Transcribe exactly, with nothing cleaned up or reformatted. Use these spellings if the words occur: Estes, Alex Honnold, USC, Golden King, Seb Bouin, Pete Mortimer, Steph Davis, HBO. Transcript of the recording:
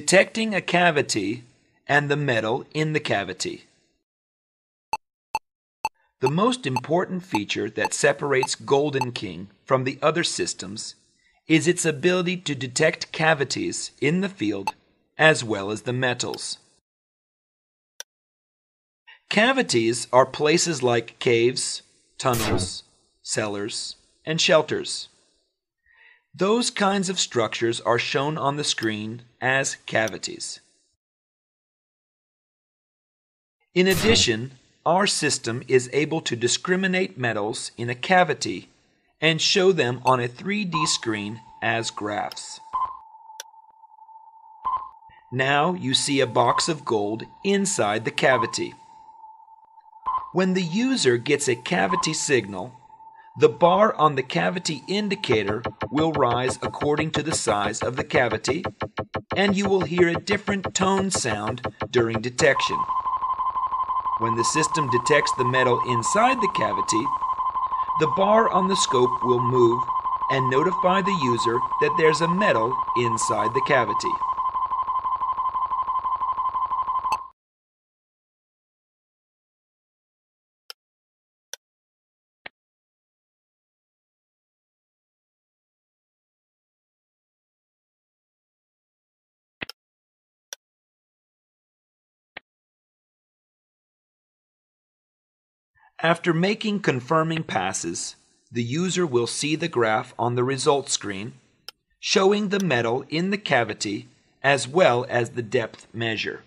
Detecting a cavity and the metal in the cavity. The most important feature that separates Golden King from the other systems is its ability to detect cavities in the field as well as the metals. Cavities are places like caves, tunnels, cellars, and shelters. Those kinds of structures are shown on the screen as cavities. In addition, our system is able to discriminate metals in a cavity and show them on a three D screen as graphs. Now you see a box of gold inside the cavity. When the user gets a cavity signal, the bar on the cavity indicator will rise according to the size of the cavity, and you will hear a different tone sound during detection. When the system detects the metal inside the cavity, the bar on the scope will move and notify the user that there's a metal inside the cavity. After making confirming passes, the user will see the graph on the result screen, showing the metal in the cavity as well as the depth measure.